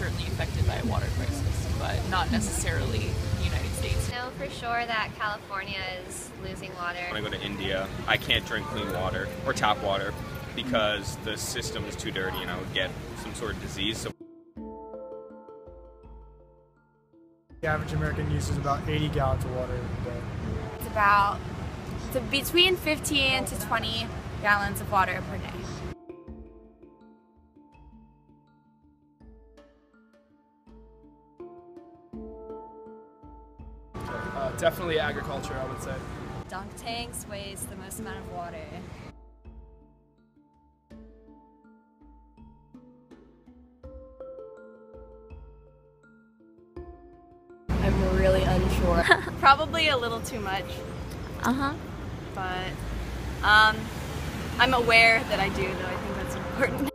certainly affected by a water crisis, but not necessarily the United States. I know for sure that California is losing water. When I go to India, I can't drink clean water or tap water because the system is too dirty and I would get some sort of disease. So the average American uses about 80 gallons of water every day. It's about between 15 to 20 gallons of water per day. Definitely agriculture, I would say. Dunk tanks waste the most amount of water. I'm really unsure. Probably a little too much. But I'm aware that I do, though. I think that's important.